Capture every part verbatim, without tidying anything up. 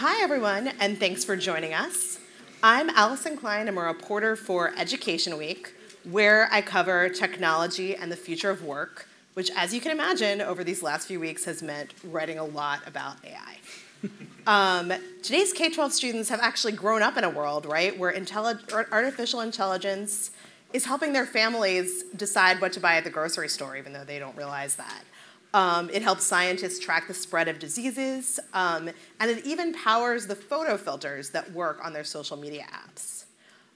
Hi, everyone, and thanks for joining us. I'm Allison Klein. I'm a reporter for Education Week, where I cover technology and the future of work, which, as you can imagine, over these last few weeks has meant writing a lot about A I. Um, today's K twelve students have actually grown up in a world, right, where artificial intelligence is helping their families decide what to buy at the grocery store, even though they don't realize that. Um, it helps scientists track the spread of diseases, um, and it even powers the photo filters that work on their social media apps.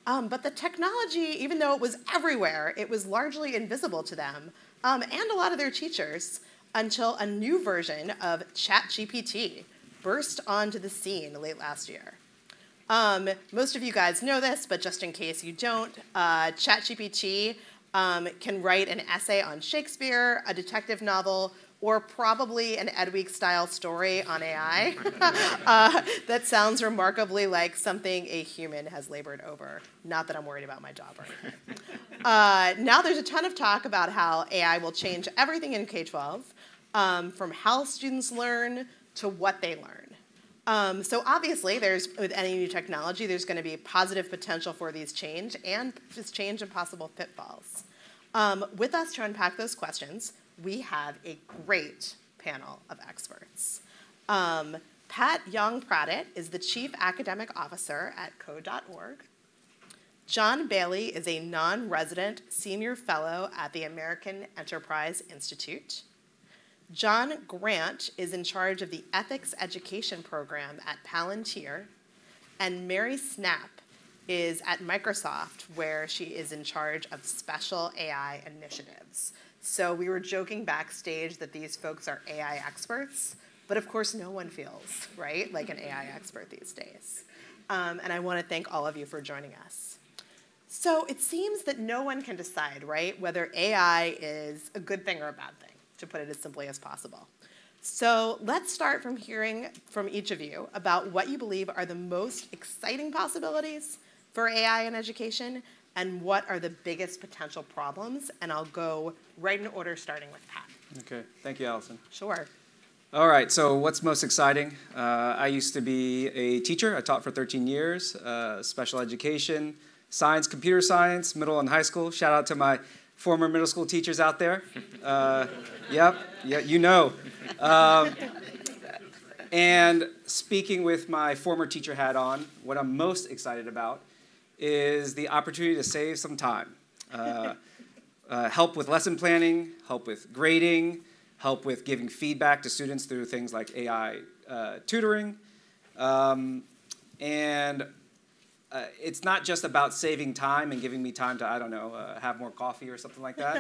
Um, but the technology, even though it was everywhere, it was largely invisible to them, um, and a lot of their teachers, until a new version of ChatGPT burst onto the scene late last year. Um, most of you guys know this, but just in case you don't, uh, ChatGPT um, can write an essay on Shakespeare, a detective novel, or probably an Ed Week style story on A I uh, that sounds remarkably like something a human has labored over. Not that I'm worried about my job right now. Uh, now there's a ton of talk about how A I will change everything in K twelve, um, from how students learn to what they learn. Um, so obviously, there's with any new technology, there's going to be positive potential for these change and just change and possible pitfalls. Um, with us to unpack those questions, we have a great panel of experts. Um, Pat Yongpradit is the Chief Academic Officer at Code dot org. John Bailey is a non-resident senior fellow at the American Enterprise Institute. John Grant is in charge of the Ethics Education Program at Palantir, and Mary Snapp is at Microsoft, where she is in charge of special A I initiatives. So we were joking backstage that these folks are A I experts, but of course no one feels, right, like an A I expert these days. Um, and I want to thank all of you for joining us. So it seems that no one can decide, right, whether A I is a good thing or a bad thing, to put it as simply as possible. So let's start from hearing from each of you about what you believe are the most exciting possibilities for A I in education, and what are the biggest potential problems. And I'll go right in order, starting with Pat. OK. Thank you, Allison. Sure. All right. So what's most exciting? Uh, I used to be a teacher. I taught for thirteen years, uh, special education, science, computer science, middle and high school. Shout out to my former middle school teachers out there. Uh, yep, yeah, you know. Um, and speaking with my former teacher hat on, what I'm most excited about is the opportunity to save some time. Uh, uh, help with lesson planning, help with grading, help with giving feedback to students through things like A I uh, tutoring. Um, and Uh, it's not just about saving time and giving me time to, I don't know, uh, have more coffee or something like that.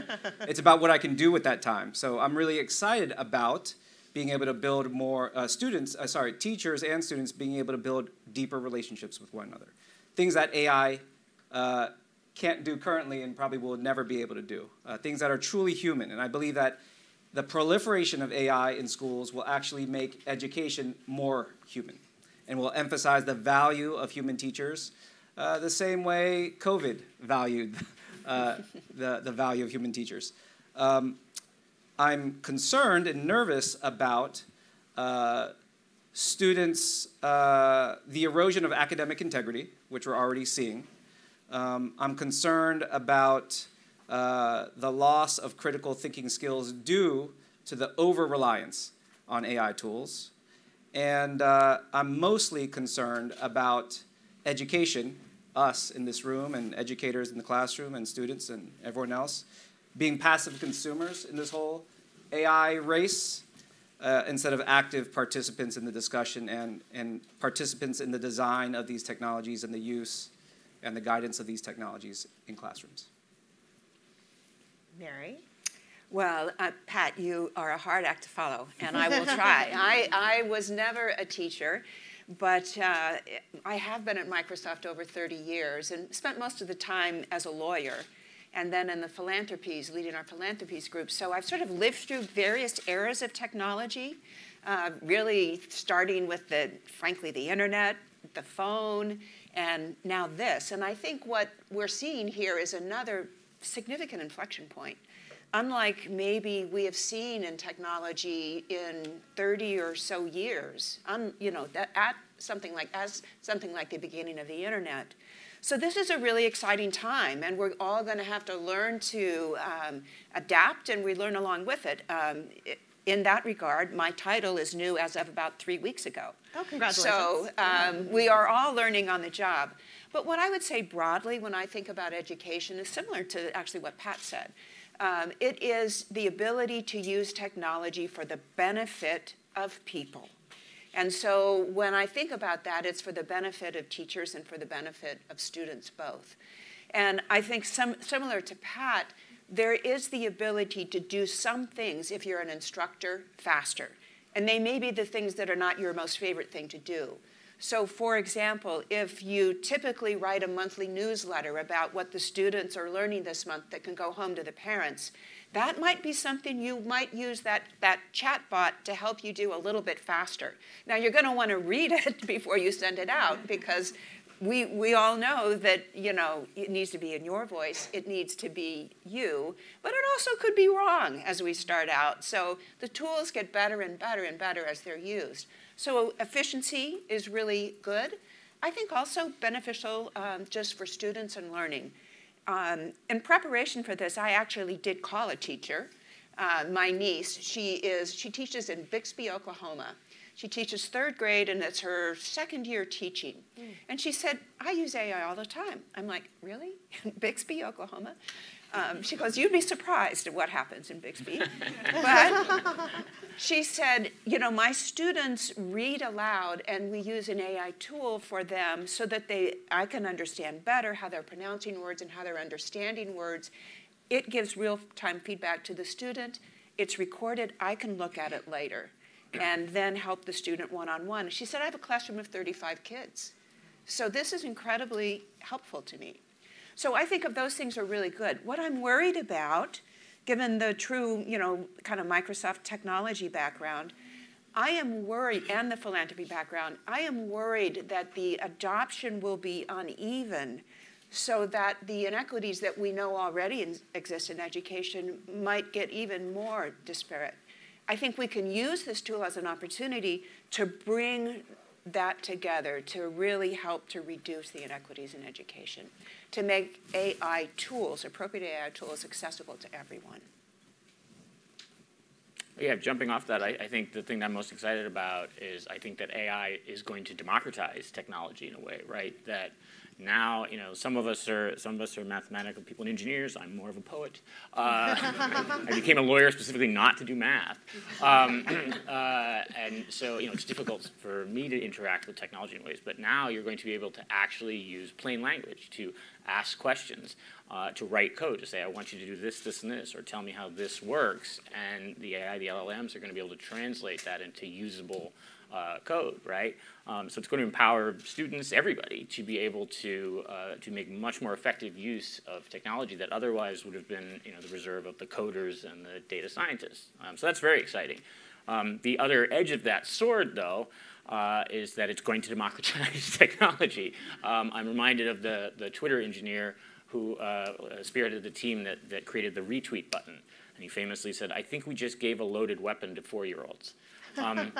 It's about what I can do with that time. So I'm really excited about being able to build more uh, students, uh, sorry, teachers and students being able to build deeper relationships with one another. Things that A I uh, can't do currently and probably will never be able to do. Uh, things that are truly human. And I believe that the proliferation of A I in schools will actually make education more human, and will emphasize the value of human teachers uh, the same way COVID valued uh, the, the value of human teachers. Um, I'm concerned and nervous about uh, students, uh, the erosion of academic integrity, which we're already seeing. Um, I'm concerned about uh, the loss of critical thinking skills due to the over-reliance on A I tools. And uh, I'm mostly concerned about education, us in this room, and educators in the classroom, and students, and everyone else, being passive consumers in this whole A I race uh, instead of active participants in the discussion and, and participants in the design of these technologies and the use and the guidance of these technologies in classrooms. Mary? Well, uh, Pat, you are a hard act to follow, and I will try. I, I was never a teacher, but uh, I have been at Microsoft over thirty years and spent most of the time as a lawyer, and then in the philanthropies, leading our philanthropies group. So I've sort of lived through various eras of technology, uh, really starting with, the, frankly, the internet, the phone, and now this. And I think what we're seeing here is another significant inflection point unlike maybe we have seen in technology in thirty or so years, um, you know, that at something like as something like the beginning of the internet. So this is a really exciting time, and we're all going to have to learn to um, adapt, and we learn along with it. Um, it. In that regard, my title is new as of about three weeks ago. Oh, congratulations. So um, we are all learning on the job. But what I would say broadly when I think about education is similar to actually what Pat said. Um, it is the ability to use technology for the benefit of people. And so when I think about that, it's for the benefit of teachers and for the benefit of students both. And I think some, similar to Pat, there is the ability to do some things, if you're an instructor, faster. And they may be the things that are not your most favorite thing to do. So for example, if you typically write a monthly newsletter about what the students are learning this month that can go home to the parents, that might be something you might use that, that chat bot to help you do a little bit faster. Now you're going to want to read it before you send it out, because we, we all know that, you know, it needs to be in your voice, it needs to be you, but it also could be wrong as we start out. So the tools get better and better and better as they're used. So efficiency is really good. I think also beneficial um, just for students and learning. Um, in preparation for this, I actually did call a teacher. Uh, my niece, she, is, she teaches in Bixby, Oklahoma. She teaches third grade, and it's her second year teaching. Mm. And she said, I use A I all the time. I'm like, really? In Bixby, Oklahoma? Um, she goes, you'd be surprised at what happens in Bixby. But she said, you know, my students read aloud, and we use an A I tool for them so that they, I can understand better how they're pronouncing words and how they're understanding words. It gives real-time feedback to the student. It's recorded. I can look at it later and then help the student one-on-one. She said, I have a classroom of thirty-five kids. So this is incredibly helpful to me. So I think of those things are really good. What I'm worried about, given the true, you know, kind of Microsoft technology background, I am worried, and the philanthropy background, I am worried that the adoption will be uneven, so that the inequities that we know already in, exist in education might get even more disparate. I think we can use this tool as an opportunity to bring that together to really help to reduce the inequities in education, to make A I tools, appropriate A I tools, accessible to everyone. Yeah, jumping off that, I, I think the thing that I'm most excited about is I think that A I is going to democratize technology in a way, right? That now, you know, some of us are some of us are mathematical people and engineers. I'm more of a poet. Uh, I became a lawyer specifically not to do math, um, uh, and so you know it's difficult for me to interact with technology in ways. But now you're going to be able to actually use plain language to ask questions, uh, to write code, to say I want you to do this, this, and this, or tell me how this works. And the A I, the L L Ms are going to be able to translate that into usable Uh, code, right? Um, so it's going to empower students, everybody, to be able to uh, to make much more effective use of technology that otherwise would have been, you know, the reserve of the coders and the data scientists. Um, so that's very exciting. Um, the other edge of that sword, though, uh, is that it's going to democratize technology. Um, I'm reminded of the the Twitter engineer who uh, spearheaded the team that that created the retweet button, and he famously said, "I think we just gave a loaded weapon to four-year-olds." Um,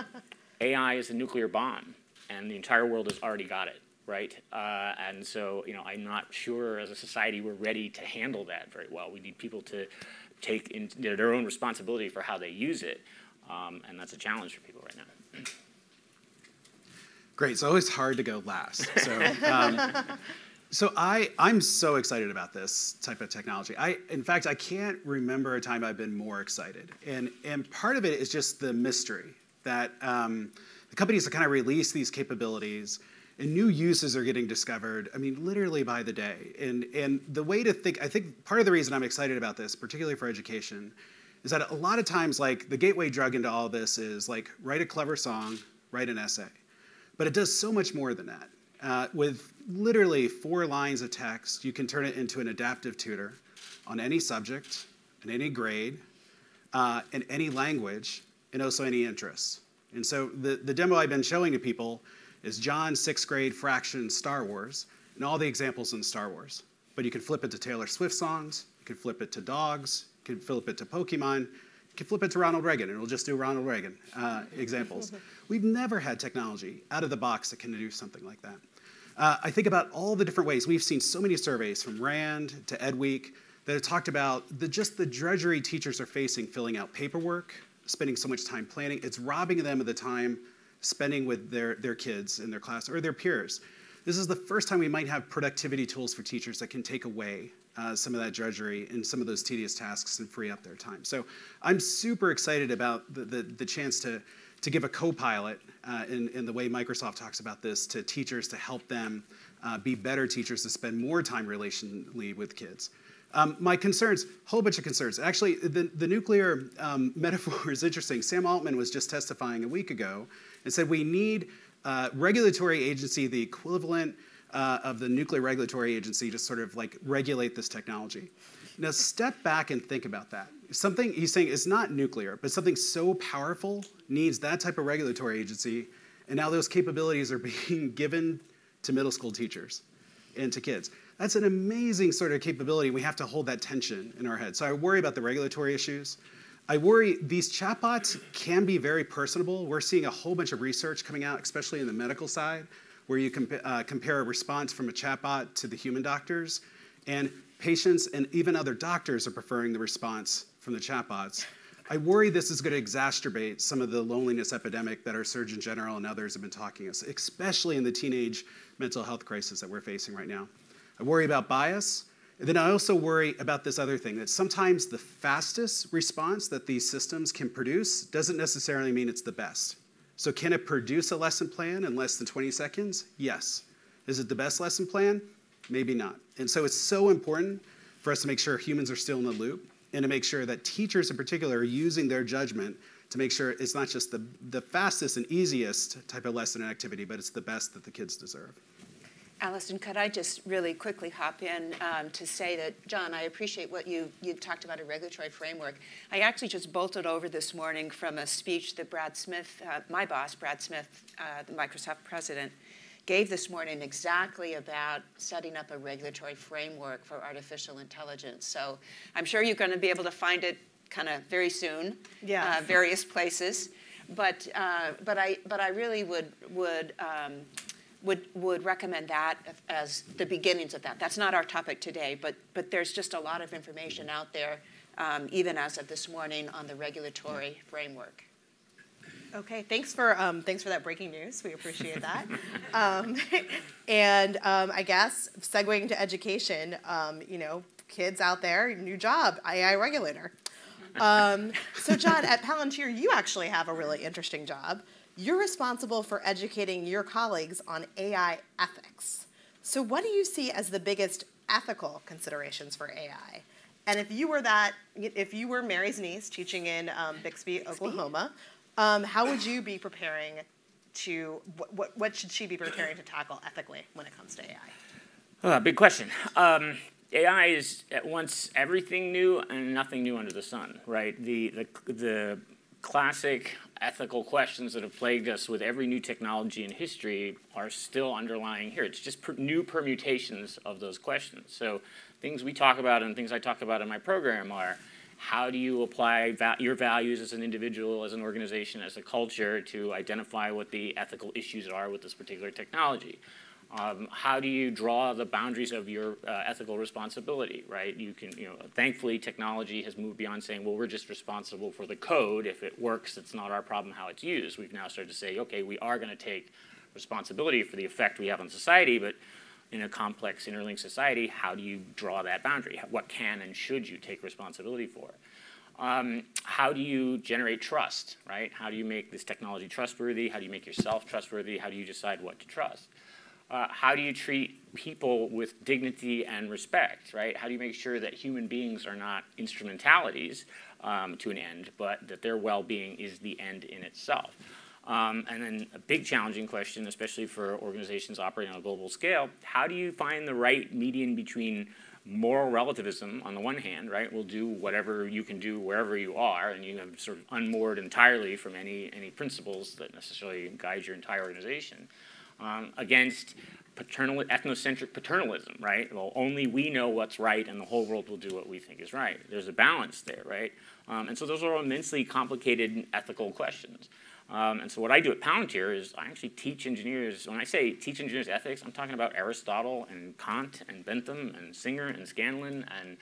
A I is a nuclear bomb, and the entire world has already got it, right? Uh, and so, you know, I'm not sure as a society we're ready to handle that very well. We need people to take in their own responsibility for how they use it, um, and that's a challenge for people right now. Great. It's always hard to go last. So, um, so I, I'm so excited about this type of technology. I, in fact, I can't remember a time I've been more excited, and and part of it is just the mystery that um, the companies that kind of release these capabilities and new uses are getting discovered, I mean, literally by the day. And, and the way to think, I think part of the reason I'm excited about this, particularly for education, is that a lot of times, like, the gateway drug into all this is, like, write a clever song, write an essay. But it does so much more than that. Uh, with literally four lines of text, you can turn it into an adaptive tutor on any subject, in any grade, uh, in any language, and also any interests. And so the, the demo I've been showing to people is John's sixth grade fraction Star Wars, and all the examples in Star Wars. But you can flip it to Taylor Swift songs, you can flip it to dogs, you can flip it to Pokemon, can flip it to Ronald Reagan, and it'll just do Ronald Reagan uh, examples. We've never had technology out of the box that can do something like that. Uh, I think about all the different ways. We've seen so many surveys from RAND to Ed Week that have talked about the, just the drudgery teachers are facing filling out paperwork, spending so much time planning. It's robbing them of the time spending with their, their kids in their class or their peers. This is the first time we might have productivity tools for teachers that can take away uh, some of that drudgery and some of those tedious tasks and free up their time. So I'm super excited about the, the, the chance to, to give a co-pilot uh, in, in the way Microsoft talks about this to teachers to help them uh, be better teachers to spend more time relationally with kids. Um, my concerns, whole bunch of concerns. Actually, the, the nuclear um, metaphor is interesting. Sam Altman was just testifying a week ago and said we need Uh, regulatory agency, the equivalent uh, of the nuclear regulatory agency, to sort of like regulate this technology. Now step back and think about that. Something, he's saying, is not nuclear, but something so powerful needs that type of regulatory agency, and now those capabilities are being given to middle school teachers and to kids. That's an amazing sort of capability. We have to hold that tension in our head. So I worry about the regulatory issues. I worry these chatbots can be very personable. We're seeing a whole bunch of research coming out, especially in the medical side, where you comp uh, compare a response from a chatbot to the human doctors. And patients and even other doctors are preferring the response from the chatbots. I worry this is going to exacerbate some of the loneliness epidemic that our Surgeon General and others have been talking about, especially in the teenage mental health crisis that we're facing right now. I worry about bias. And then I also worry about this other thing, that sometimes the fastest response that these systems can produce doesn't necessarily mean it's the best. So can it produce a lesson plan in less than twenty seconds? Yes. Is it the best lesson plan? Maybe not. And so it's so important for us to make sure humans are still in the loop and to make sure that teachers in particular are using their judgment to make sure it's not just the, the fastest and easiest type of lesson and activity, but it's the best that the kids deserve. Allison, could I just really quickly hop in um, to say that, John, I appreciate what you you talked about a regulatory framework. I actually just bolted over this morning from a speech that Brad Smith, uh, my boss, Brad Smith, uh, the Microsoft president, gave this morning exactly about setting up a regulatory framework for artificial intelligence. So I'm sure you're going to be able to find it kind of very soon, yeah. uh, various places. But uh, but I but I really would would. Um, Would, would recommend that as the beginnings of that. That's not our topic today, but, but there's just a lot of information out there, um, even as of this morning, on the regulatory framework. Okay, thanks for, um, thanks for that breaking news. We appreciate that. um, and um, I guess, segueing to education, um, you know, kids out there, new job, A I regulator. Um, so John, at Palantir, you actually have a really interesting job. You're responsible for educating your colleagues on A I ethics. So what do you see as the biggest ethical considerations for A I? And if you were that, if you were Mary's niece teaching in um, Bixby, Bixby, Oklahoma, um, how would you be preparing to, what, what should she be preparing to tackle ethically when it comes to A I? Oh, big question. Um, A I is at once everything new and nothing new under the sun, right? The, the, the classic ethical questions that have plagued us with every new technology in history are still underlying here. It's just per new permutations of those questions. So things we talk about and things I talk about in my program are, how do you apply va your values as an individual, as an organization, as a culture to identify what the ethical issues are with this particular technology? Um, how do you draw the boundaries of your uh, ethical responsibility, right? You can, you know, thankfully technology has moved beyond saying, well, we're just responsible for the code. If it works, it's not our problem how it's used. We've now started to say, okay, we are going to take responsibility for the effect we have on society, but in a complex interlinked society, how do you draw that boundary? What can and should you take responsibility for? Um, how do you generate trust, right? How do you make this technology trustworthy? How do you make yourself trustworthy? How do you decide what to trust? Uh, how do you treat people with dignity and respect, right? How do you make sure that human beings are not instrumentalities um, to an end, but that their well-being is the end in itself? Um, and then a big challenging question, especially for organizations operating on a global scale, how do you find the right median between moral relativism on the one hand, right? We'll do whatever you can do wherever you are, and you have sort of unmoored entirely from any, any principles that necessarily guide your entire organization. um, against paternal, ethnocentric paternalism, right? Well, only we know what's right, and the whole world will do what we think is right. There's a balance there, right? Um, and so those are immensely complicated ethical questions. Um, and so what I do at Palantir is I actually teach engineers. When I say teach engineers ethics, I'm talking about Aristotle and Kant and Bentham and Singer and Scanlon, and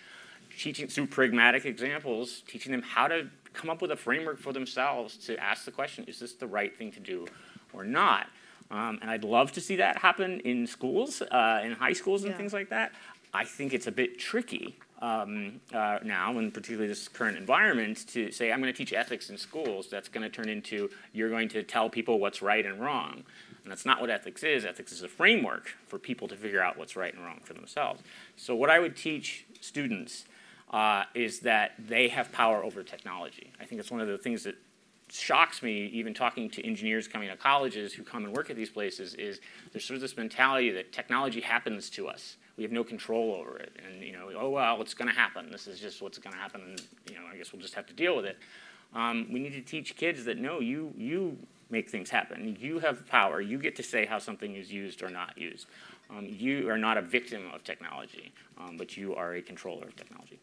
teaching through pragmatic examples, teaching them how to come up with a framework for themselves to ask the question, is this the right thing to do or not? Um, and I'd love to see that happen in schools, uh, in high schools and yeah. things like that. I think it's a bit tricky um, uh, now, and particularly this current environment, to say, I'm going to teach ethics in schools. That's going to turn into, you're going to tell people what's right and wrong. And that's not what ethics is. Ethics is a framework for people to figure out what's right and wrong for themselves. So what I would teach students uh, is that they have power over technology. I think it's one of the things that shocks me, even talking to engineers coming to colleges who come and work at these places, is there's sort of this mentality that technology happens to us. We have no control over it, and you know, oh well, it's going to happen. This is just what's going to happen, and you know, I guess we'll just have to deal with it. Um, we need to teach kids that no, you you make things happen. You have power. You get to say how something is used or not used. Um, you are not a victim of technology, um, but you are a controller of technology.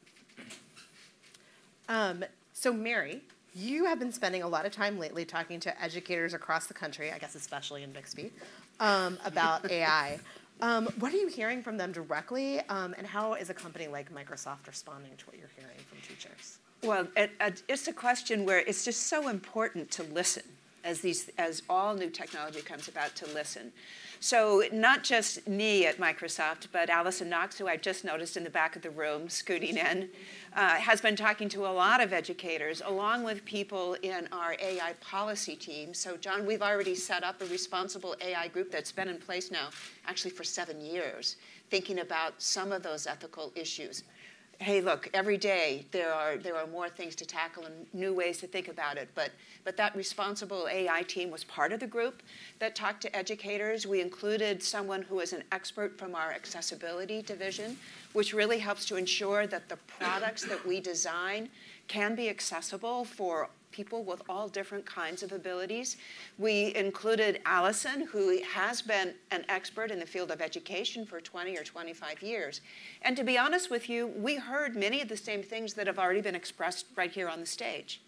Um, so, Mary. You have been spending a lot of time lately talking to educators across the country, I guess especially in Bixby, um, about A I. Um, what are you hearing from them directly, um, and how is a company like Microsoft responding to what you're hearing from teachers? Well, it, it's a question where it's just so important to listen. As, these, as all new technology comes about, to listen. So not just me at Microsoft, but Allison Knox, who I've just noticed in the back of the room scooting in, uh, has been talking to a lot of educators, along with people in our A I policy team. So John, we've already set up a responsible A I group that's been in place now, actually for seven years, thinking about some of those ethical issues. Hey, look, every day there are, there are more things to tackle and new ways to think about it. But, but that responsible A I team was part of the group that talked to educators. We included someone who is an expert from our accessibility division, which really helps to ensure that the products that we design can be accessible for people with all different kinds of abilities. We included Allison, who has been an expert in the field of education for twenty or twenty-five years. And to be honest with you, we heard many of the same things that have already been expressed right here on the stage.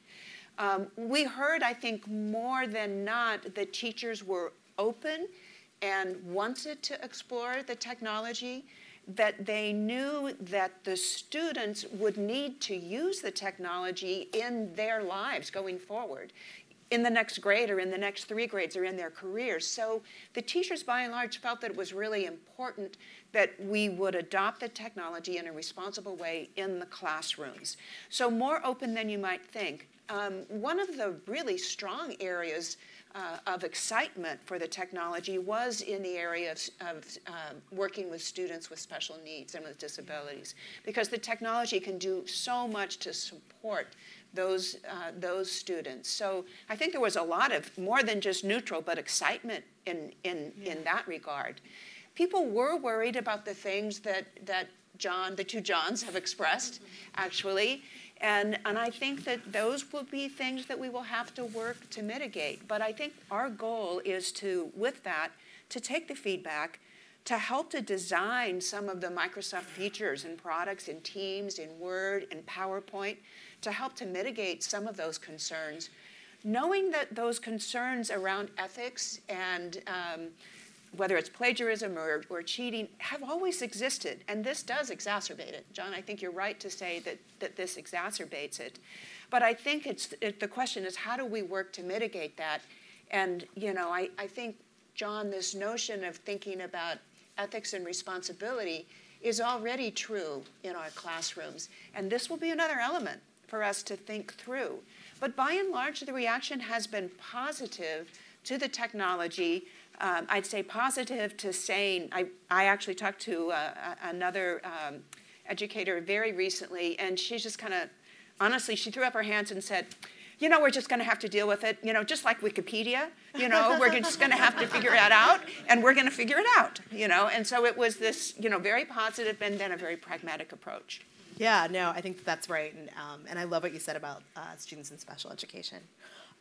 Um, we heard, I think, more than not, that teachers were open and wanted to explore the technology, that they knew that the students would need to use the technology in their lives going forward, in the next grade or in the next three grades or in their careers. So the teachers, by and large, felt that it was really important that we would adopt the technology in a responsible way in the classrooms. So more open than you might think. Um, one of the really strong areas Uh, of excitement for the technology was in the area of, of uh, working with students with special needs and with disabilities, because the technology can do so much to support those, uh, those students. So I think there was a lot of more than just neutral, but excitement in, in, yeah. in that regard. People were worried about the things that, that John, the two Johns have expressed, actually. And, and I think that those will be things that we will have to work to mitigate. But I think our goal is to, with that, to take the feedback, to help to design some of the Microsoft features and products in Teams, in Word, in PowerPoint, to help to mitigate some of those concerns, knowing that those concerns around ethics and um, whether it's plagiarism or, or cheating, have always existed. And this does exacerbate it. John, I think you're right to say that, that this exacerbates it. But I think it's, it, the question is, how do we work to mitigate that? And you know, I, I think, John, this notion of thinking about ethics and responsibility is already true in our classrooms. And this will be another element for us to think through. But by and large, the reaction has been positive to the technology. Um, I'd say positive to saying, I, I actually talked to uh, another um, educator very recently, and she just kind of, honestly, she threw up her hands and said, you know, we're just going to have to deal with it, you know, just like Wikipedia, you know, we're just going to have to figure it out, and we're going to figure it out, you know. And so it was this, you know, very positive and then a very pragmatic approach. Yeah, no, I think that's right. And, um, and I love what you said about uh, students in special education.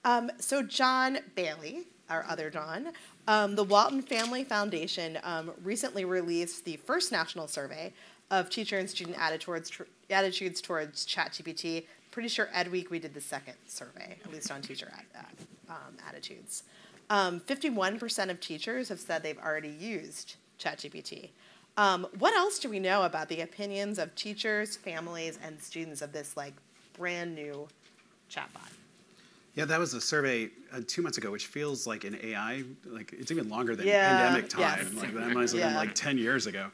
Um, so John Bailey, our other John, um, the Walton Family Foundation um, recently released the first national survey of teacher and student attitudes, tr attitudes towards ChatGPT. Pretty sure Ed Week we did the second survey, at least on teacher at, uh, um, attitudes. fifty-one percent um, of teachers have said they've already used ChatGPT. Um, what else do we know about the opinions of teachers, families, and students of this like brand new chatbot? Yeah, that was a survey uh, two months ago, which feels like an A I, like it's even longer than yeah, pandemic time. Yes. Like that might have been yeah. like ten years ago.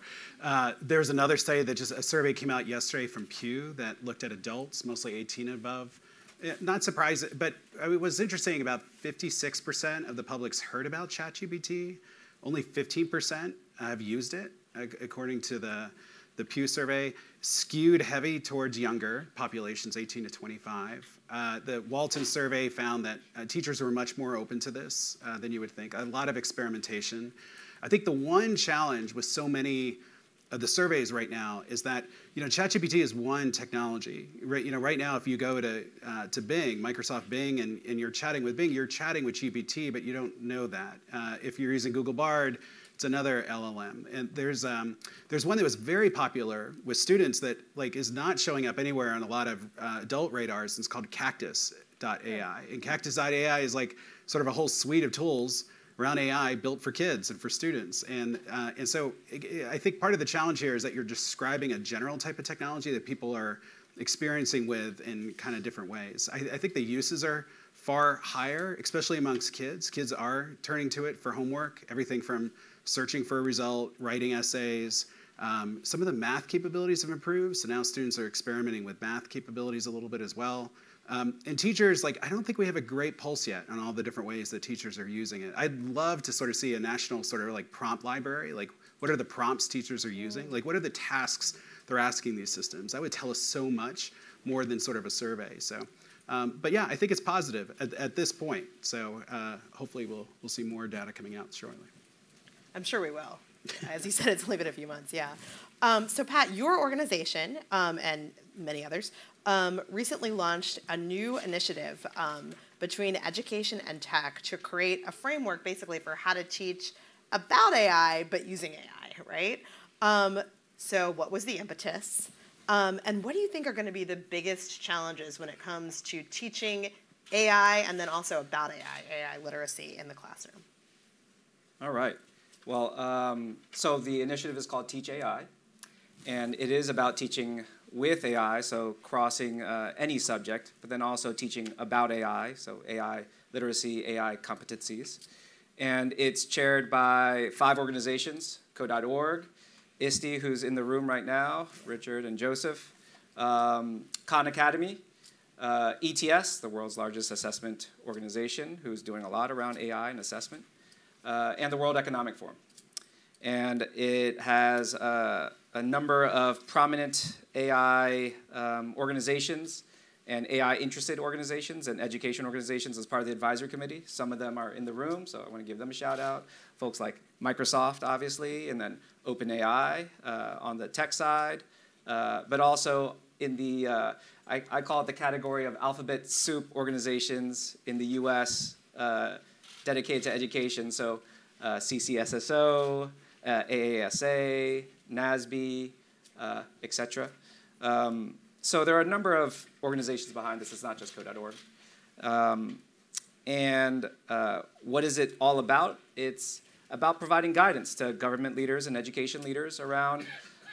Uh, there's another study that just, a survey came out yesterday from Pew that looked at adults, mostly eighteen and above. Not surprising, but I mean, what's interesting, about fifty-six percent of the public's heard about ChatGPT, only fifteen percent have used it, according to the, the Pew survey, skewed heavy towards younger populations, eighteen to twenty-five. Uh, the Walton survey found that uh, teachers were much more open to this uh, than you would think. A lot of experimentation. I think the one challenge with so many of the surveys right now is that, you know, ChatGPT is one technology. Right, you know, right now if you go to, uh, to Bing, Microsoft Bing, and, and you're chatting with Bing, you're chatting with G P T, but you don't know that. Uh, if you're using Google Bard, it's another L L M. And there's um, there's one that was very popular with students that like is not showing up anywhere on a lot of uh, adult radars. It's called cactus dot A I. And cactus dot A I is like sort of a whole suite of tools around A I built for kids and for students. And, uh, and so I think part of the challenge here is that you're describing a general type of technology that people are experiencing with in kind of different ways. I, I think the uses are far higher, especially amongst kids. Kids are turning to it for homework, everything from searching for a result, writing essays. Um, some of the math capabilities have improved, so now students are experimenting with math capabilities a little bit as well. Um, and teachers, like, I don't think we have a great pulse yet on all the different ways that teachers are using it. I'd love to sort of see a national sort of like prompt library. Like, what are the prompts teachers are using? Like, what are the tasks they're asking these systems? That would tell us so much more than sort of a survey. So, um, but yeah, I think it's positive at, at this point. So uh, hopefully we'll, we'll see more data coming out shortly. I'm sure we will. As you said, it's only been a few months, yeah. Um, so Pat, your organization, um, and many others, um, recently launched a new initiative um, between education and tech to create a framework basically for how to teach about A I but using A I, right? Um, so what was the impetus? Um, and what do you think are going to be the biggest challenges when it comes to teaching A I and then also about A I, A I literacy in the classroom? All right. Well, um, so the initiative is called Teach A I, and it is about teaching with A I, so crossing uh, any subject, but then also teaching about A I, so A I literacy, A I competencies. And it's chaired by five organizations, Code dot org, I S T E, who's in the room right now, Richard and Joseph, um, Khan Academy, uh, E T S, the world's largest assessment organization, who's doing a lot around A I and assessment, Uh, and the World Economic Forum. And it has uh, a number of prominent A I um, organizations and A I-interested organizations and education organizations as part of the advisory committee. Some of them are in the room, so I want to give them a shout out. Folks like Microsoft, obviously, and then OpenAI uh, on the tech side, uh, but also in the, uh, I, I call it the category of alphabet soup organizations in the U S, uh, dedicated to education, so uh, C C S S O, uh, A A S A, NASBE, uh, et cetera. Um, so there are a number of organizations behind this. It's not just Code dot org. Um, and uh, what is it all about? It's about providing guidance to government leaders and education leaders around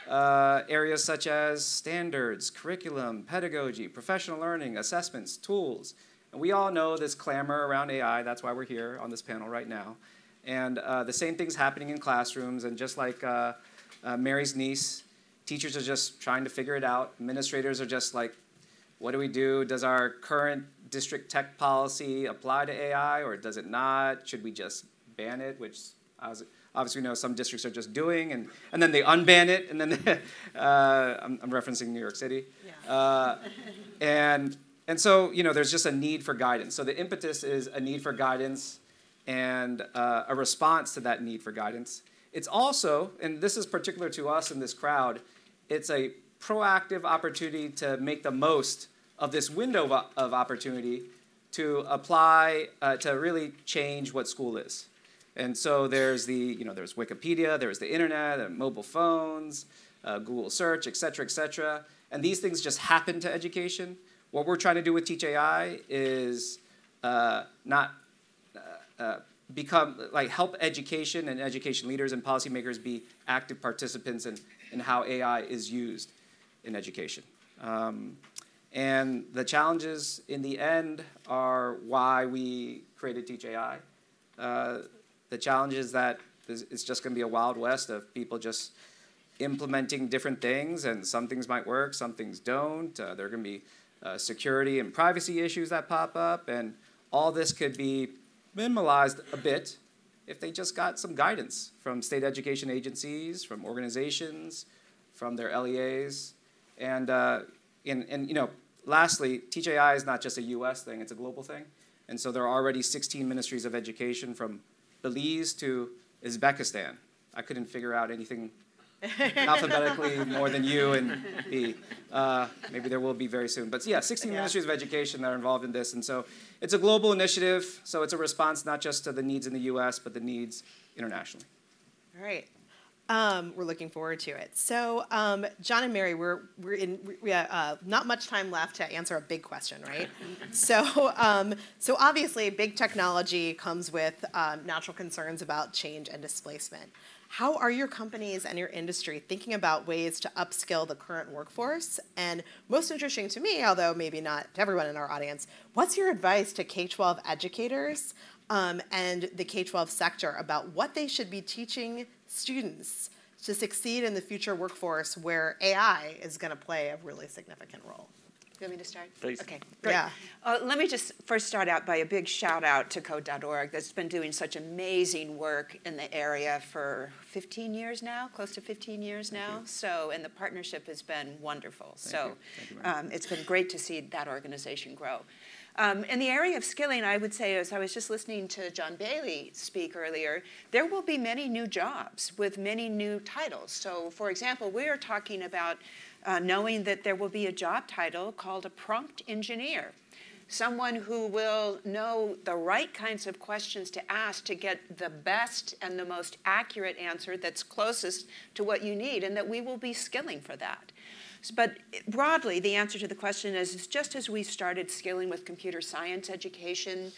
uh, areas such as standards, curriculum, pedagogy, professional learning, assessments, tools. And we all know this clamor around A I. That's why we're here on this panel right now. And uh, the same thing's happening in classrooms. And just like uh, uh, Mary's niece, teachers are just trying to figure it out. Administrators are just like, what do we do? Does our current district tech policy apply to A I, or does it not? Should we just ban it, which obviously we know some districts are just doing, and, and then they unban it, and then they, uh, I'm, I'm referencing New York City. Yeah. Uh, and. And so, you know, there's just a need for guidance. So the impetus is a need for guidance and uh, a response to that need for guidance. It's also, and this is particular to us in this crowd, it's a proactive opportunity to make the most of this window of opportunity to apply, uh, to really change what school is. And so there's the, you know, there's Wikipedia, there's the internet, there are mobile phones, uh, Google search, et cetera, et cetera. And these things just happen to education. What we're trying to do with Teach A I is uh, not uh, uh, become, like help education and education leaders and policymakers be active participants in, in how A I is used in education. Um, and the challenges in the end are why we created Teach A I. Uh, the challenge is that it's just going to be a wild west of people just implementing different things, and some things might work, some things don't. Uh, there are going to be uh, security and privacy issues that pop up, and all this could be minimalized a bit if they just got some guidance from state education agencies, from organizations, from their L E As. And, uh, and, and you know, lastly, Teach A I is not just a U S thing, it's a global thing. And so there are already sixteen ministries of education from Belize to Uzbekistan. I couldn't figure out anything alphabetically more than you and me. Uh, maybe there will be very soon. But yeah, sixteen yeah. ministries of education that are involved in this. And so it's a global initiative. So it's a response not just to the needs in the U S, but the needs internationally. All right. Um, we're looking forward to it. So, um, John and Mary, we're we're in we have uh, not much time left to answer a big question, right? so, um, so obviously, big technology comes with um, natural concerns about change and displacement. How are your companies and your industry thinking about ways to upskill the current workforce? And most interesting to me, although maybe not to everyone in our audience, what's your advice to K twelve educators um, and the K twelve sector about what they should be teaching students to succeed in the future workforce where A I is going to play a really significant role? You want me to start? Please. Okay, great. Yeah. Uh, let me just first start out by a big shout out to Code dot org that's been doing such amazing work in the area for fifteen years now, close to fifteen years Thank now. You. So, and the partnership has been wonderful. Thank so, you. You, um, it's been great to see that organization grow. Um, in the area of skilling, I would say, as I was just listening to John Bailey speak earlier, there will be many new jobs with many new titles. So, for example, we are talking about uh, knowing that there will be a job title called a prompt engineer, someone who will know the right kinds of questions to ask to get the best and the most accurate answer that's closest to what you need, and that we will be skilling for that. But broadly, the answer to the question is, is just as we started skilling with computer science education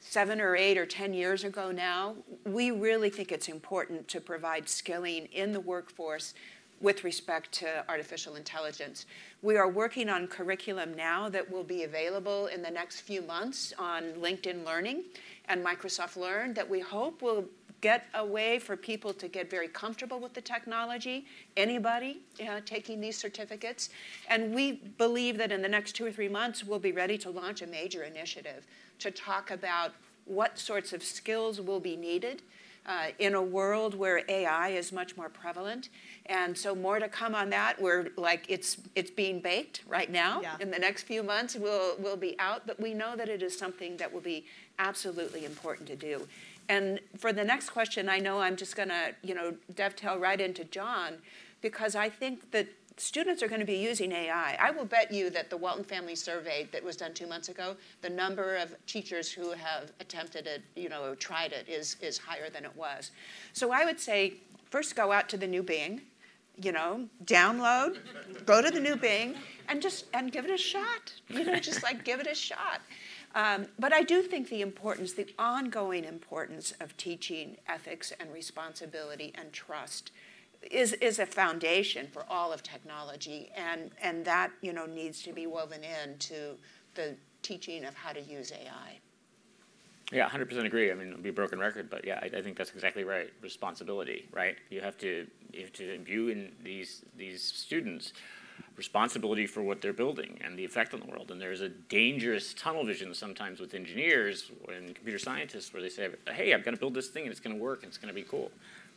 seven or eight or ten years ago now, we really think it's important to provide skilling in the workforce with respect to artificial intelligence. We are working on curriculum now that will be available in the next few months on LinkedIn Learning and Microsoft Learn that we hope will get a way for people to get very comfortable with the technology, anybody uh, taking these certificates. And we believe that in the next two or three months, we'll be ready to launch a major initiative to talk about what sorts of skills will be needed uh, in a world where A I is much more prevalent. And so more to come on that. We're like, it's, it's being baked right now. Yeah. In the next few months, we'll, we'll be out. But we know that it is something that will be absolutely important to do. And for the next question, I know I'm just going to, you know, dovetail right into John, because I think that students are going to be using A I. I will bet you that the Walton Family Survey that was done two months ago, the number of teachers who have attempted it, you know, tried it, is is higher than it was. So I would say, first go out to the new Bing, you know, download, go to the new Bing, and just and give it a shot. You know, just like give it a shot. Um, but I do think the importance, the ongoing importance of teaching ethics and responsibility and trust is, is a foundation for all of technology, and, and that, you know, needs to be woven into the teaching of how to use A I. Yeah, one hundred percent agree. I mean, it'll be a broken record, but yeah, I, I think that's exactly right. Responsibility, right? You have to, you have to imbue in these, these students responsibility for what they're building and the effect on the world. And there's a dangerous tunnel vision sometimes with engineers and computer scientists where they say, hey, I've got to build this thing and it's going to work and it's going to be cool.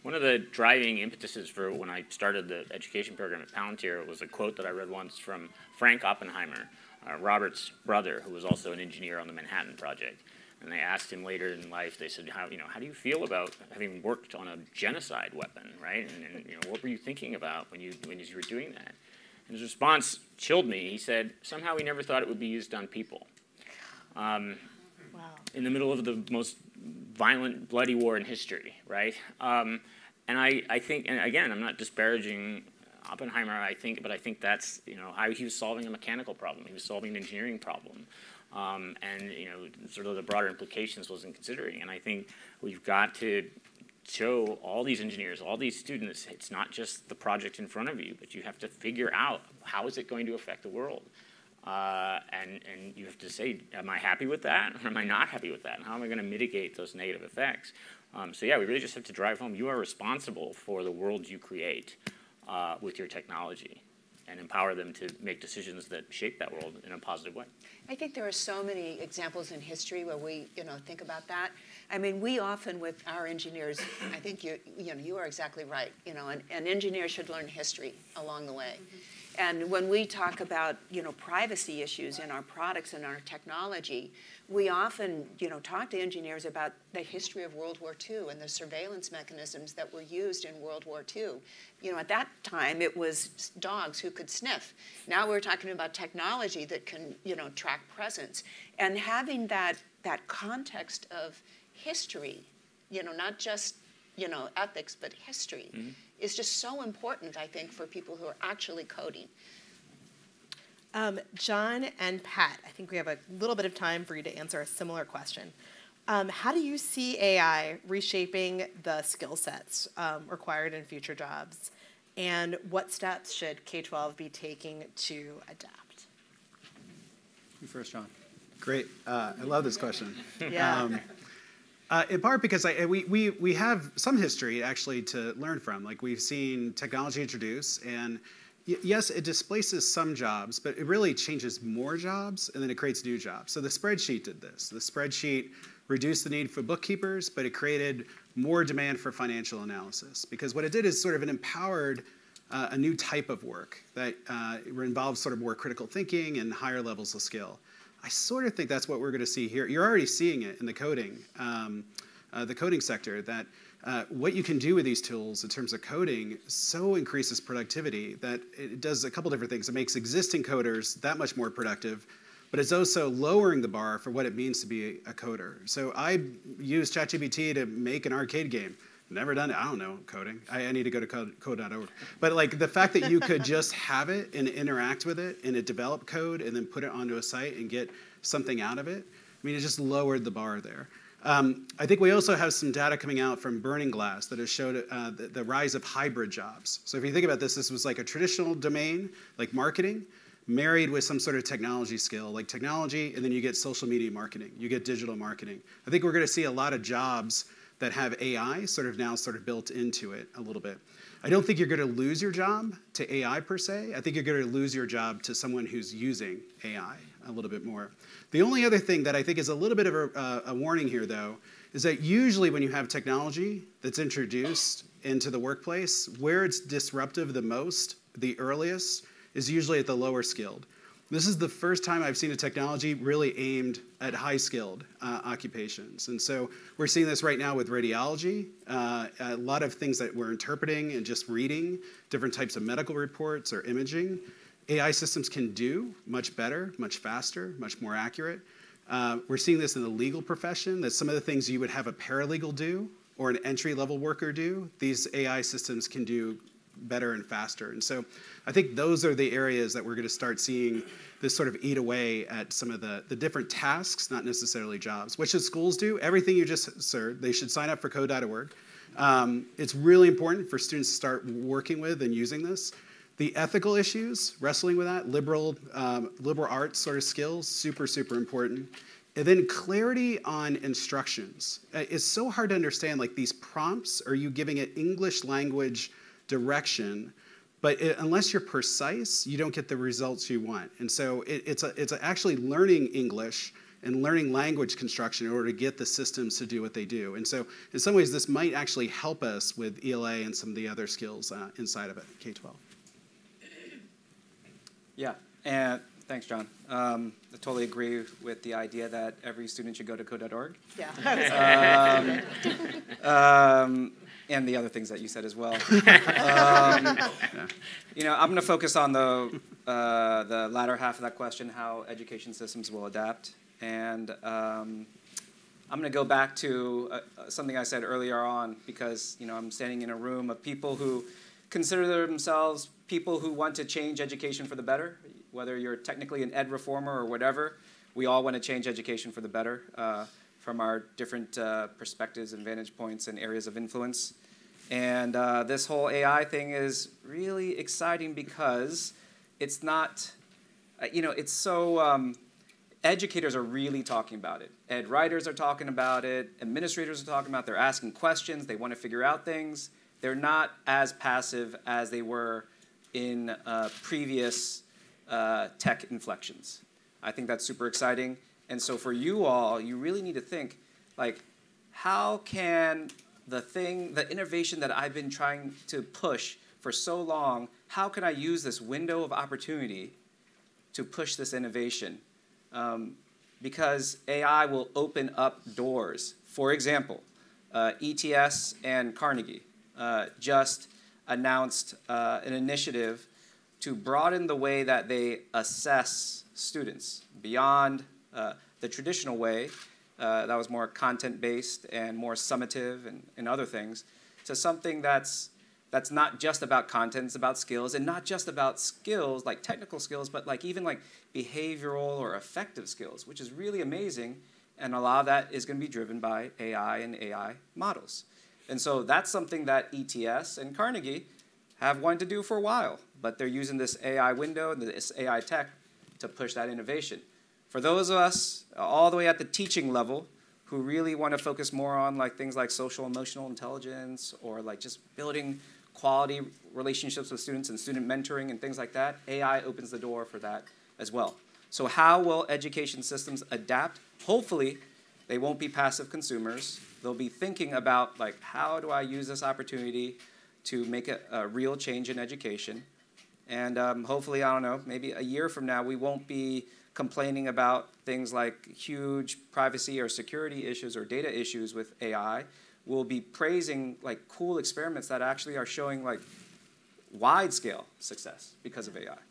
One of the driving impetuses for when I started the education program at Palantir was a quote that I read once from Frank Oppenheimer, uh, Robert's brother, who was also an engineer on the Manhattan Project. And they asked him later in life, they said, how, you know, how do you feel about having worked on a genocide weapon, right? And, and you know, what were you thinking about when you, when you were doing that? And his response chilled me. He said, somehow we never thought it would be used on people. Um, wow. In the middle of the most violent, bloody war in history, right? Um, and I, I think, and again, I'm not disparaging Oppenheimer, I think, but I think that's, you know, I, he was solving a mechanical problem. He was solving an engineering problem. Um, and, you know, sort of the broader implications wasn't considering. And I think we've got to show all these engineers, all these students, it's not just the project in front of you, but you have to figure out how is it going to affect the world. Uh, and, and you have to say, am I happy with that or am I not happy with that? And how am I going to mitigate those negative effects? Um, so yeah, we really just have to drive home. You are responsible for the world you create uh, with your technology, and empower them to make decisions that shape that world in a positive way. I think there are so many examples in history where we, you know, think about that. I mean, we often with our engineers, I think you, you know, you are exactly right. You know, an, an engineer should learn history along the way. Mm-hmm. And when we talk about, you know, privacy issues in our products and our technology, we often, you know, talk to engineers about the history of World War Two and the surveillance mechanisms that were used in World War Two. You know, at that time, it was dogs who could sniff. Now we're talking about technology that can, you know, track presence. And having that, that context of history, you know, not just, you know, ethics, but history, mm-hmm. is just so important, I think, for people who are actually coding. Um, John and Pat, I think we have a little bit of time for you to answer a similar question. Um, how do you see A I reshaping the skill sets um, required in future jobs? And what steps should K twelve be taking to adapt? You first, John. Great. Uh, I love this question. Yeah. Um, uh, in part because I, we, we, we have some history, actually, to learn from. Like, we've seen technology introduce, and y yes, it displaces some jobs, but it really changes more jobs, and then it creates new jobs. So the spreadsheet did this. The spreadsheet reduced the need for bookkeepers, but it created more demand for financial analysis. Because what it did is sort of it empowered uh, a new type of work that uh, involves sort of more critical thinking and higher levels of skill. I sort of think that's what we're going to see here. You're already seeing it in the coding, um, uh, the coding sector, that uh, what you can do with these tools in terms of coding so increases productivity that it does a couple different things. It makes existing coders that much more productive, but it's also lowering the bar for what it means to be a coder. So I use ChatGPT to make an arcade game. Never done it. I don't know coding. I, I need to go to code dot org. But like the fact that you could just have it and interact with it and it develop code and then put it onto a site and get something out of it, I mean, it just lowered the bar there. Um, I think we also have some data coming out from Burning Glass that has showed uh, the, the rise of hybrid jobs. So if you think about this, this was like a traditional domain, like marketing, married with some sort of technology skill, like technology, and then you get social media marketing, you get digital marketing. I think we're going to see a lot of jobs that have A I sort of now sort of built into it a little bit. I don't think you're going to lose your job to A I per se. I think you're going to lose your job to someone who's using A I a little bit more. The only other thing that I think is a little bit of a, a warning here, though, is that usually when you have technology that's introduced into the workplace, where it's disruptive the most, the earliest, is usually at the lower skilled. This is the first time I've seen a technology really aimed at high skilled uh, occupations. And so we're seeing this right now with radiology, uh, a lot of things that we're interpreting and just reading, different types of medical reports or imaging. A I systems can do much better, much faster, much more accurate. Uh, we're seeing this in the legal profession, that some of the things you would have a paralegal do or an entry level worker do, these A I systems can do better and faster. And so I think those are the areas that we're going to start seeing this sort of eat away at some of the, the different tasks, not necessarily jobs. What should schools do? Everything you just heard. They should sign up for code dot org. Um, it's really important for students to start working with and using this. The ethical issues, wrestling with that, liberal, um, liberal arts sort of skills, super, super important. And then clarity on instructions. It's so hard to understand, like these prompts, are you giving it English language direction, but it, unless you're precise, you don't get the results you want. And so it, it's, a, it's a actually learning English and learning language construction in order to get the systems to do what they do. And so in some ways, this might actually help us with E L A and some of the other skills uh, inside of it, K twelve. Yeah, and thanks, John. Um, I totally agree with the idea that every student should go to code dot org. Yeah. um, um, and the other things that you said as well. um, you know, I'm going to focus on the uh, the latter half of that question: how education systems will adapt. And um, I'm going to go back to uh, something I said earlier on, because you know I'm standing in a room of people who consider themselves people who want to change education for the better. Whether you're technically an ed reformer or whatever, we all want to change education for the better. Uh, from our different uh, perspectives and vantage points and areas of influence. And uh, this whole A I thing is really exciting because it's not, uh, you know, it's so, um, educators are really talking about it. Ed writers are talking about it. Administrators are talking about it. They're asking questions. They want to figure out things. They're not as passive as they were in uh, previous uh, tech inflections. I think that's super exciting. And so for you all, you really need to think, like, how can the thing, the innovation that I've been trying to push for so long, how can I use this window of opportunity to push this innovation? Um, because A I will open up doors. For example, uh, E T S and Carnegie uh, just announced uh, an initiative to broaden the way that they assess students beyond Uh, the traditional way, uh, that was more content-based and more summative and, and other things, to something that's, that's not just about content, it's about skills, and not just about skills, like technical skills, but like even like behavioral or affective skills, which is really amazing, and a lot of that is going to be driven by A I and A I models. And so that's something that E T S and Carnegie have wanted to do for a while, but they're using this A I window and this A I tech to push that innovation. For those of us all the way at the teaching level who really want to focus more on like things like social emotional intelligence or like just building quality relationships with students and student mentoring and things like that, A I opens the door for that as well. So how will education systems adapt? Hopefully, they won't be passive consumers. They'll be thinking about like, how do I use this opportunity to make a, a real change in education? And um, hopefully, I don't know, maybe a year from now, we won't be complaining about things like huge privacy or security issues or data issues with A I. We'll be praising like cool experiments that actually are showing like wide-scale success because of A I.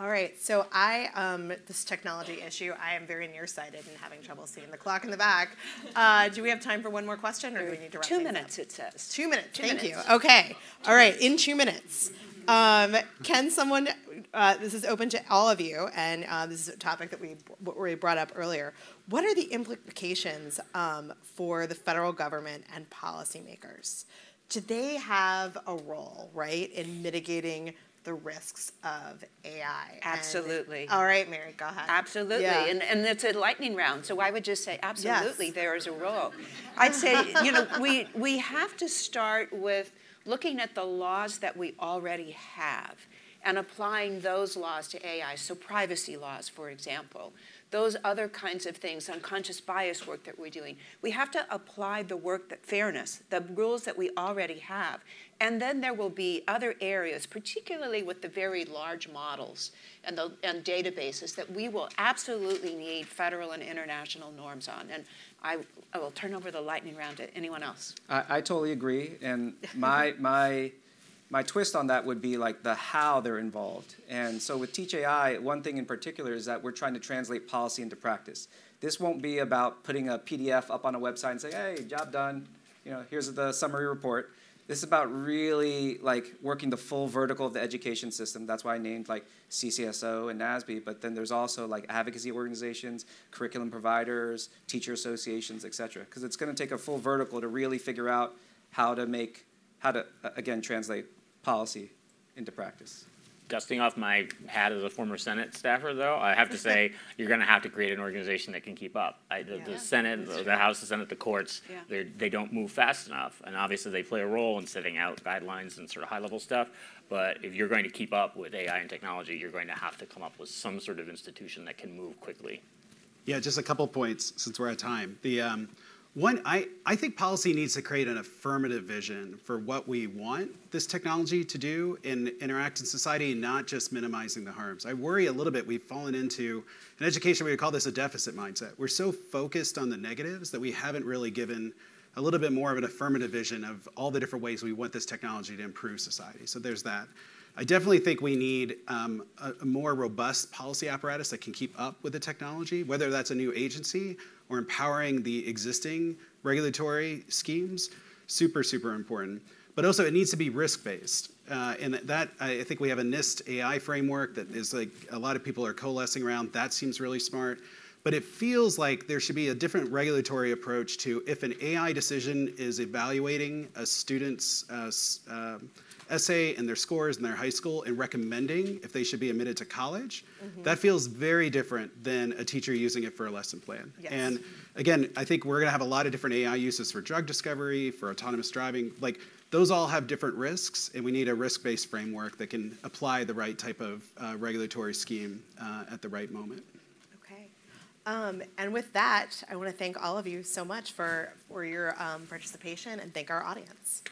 All right, so I, um, this technology issue, I am very nearsighted and having trouble seeing the clock in the back. Uh, do we have time for one more question, or do we need to wrap things up? Two minutes, it says. Two minutes, thank you. Okay, all right, in two minutes. Um, can someone, uh, this is open to all of you, and uh, this is a topic that we, we brought up earlier. What are the implications um, for the federal government and policymakers? Do they have a role, right, in mitigating the risks of A I? Absolutely. And, all right, Mary, go ahead. Absolutely, yeah. and, and it's a lightning round, so I would just say absolutely yes. There is a role. I'd say, you know, we, we have to start with looking at the laws that we already have and applying those laws to A I, so privacy laws, for example, those other kinds of things, unconscious bias work that we're doing. We have to apply the work, that fairness, the rules that we already have. And then there will be other areas, particularly with the very large models and, the, and databases, that we will absolutely need federal and international norms on. And I, I will turn over the lightning round to anyone else. I, I totally agree. And my, my, my twist on that would be like the how they're involved. And so with Teach A I, one thing in particular is that we're trying to translate policy into practice. This won't be about putting a P D F up on a website and saying, hey, job done. You know, here's the summary report. This is about really like working the full vertical of the education system. That's why I named like C C S S O and NASBE, but then there's also like advocacy organizations, curriculum providers, teacher associations, et cetera, because it's going to take a full vertical to really figure out how to make, how to, again, translate policy into practice. Dusting off my hat as a former Senate staffer, though, I have to say you're going to have to create an organization that can keep up. I, the, yeah, the Senate, the, the House, the Senate, the courts, yeah. they don't move fast enough. And obviously they play a role in setting out guidelines and sort of high-level stuff. But if you're going to keep up with A I and technology, you're going to have to come up with some sort of institution that can move quickly. Yeah, just a couple points since we're out of time. The um, one, I, I think policy needs to create an affirmative vision for what we want this technology to do and interact in society, not just minimizing the harms. I worry a little bit we've fallen into, in education we would call this a deficit mindset. We're so focused on the negatives that we haven't really given a little bit more of an affirmative vision of all the different ways we want this technology to improve society. So there's that. I definitely think we need um, a, a more robust policy apparatus that can keep up with the technology, whether that's a new agency or empowering the existing regulatory schemes. Super, super important. But also, it needs to be risk-based. Uh, and that, I think we have a NIST A I framework that is like a lot of people are coalescing around. That seems really smart. But it feels like there should be a different regulatory approach to if an A I decision is evaluating a student's uh, uh, essay and their scores in their high school and recommending if they should be admitted to college, mm-hmm. that feels very different than a teacher using it for a lesson plan. Yes. And again, I think we're gonna have a lot of different A I uses for drug discovery, for autonomous driving. Like, those all have different risks, and we need a risk-based framework that can apply the right type of uh, regulatory scheme uh, at the right moment. Okay. Um, and with that, I wanna thank all of you so much for, for your um, participation, and thank our audience.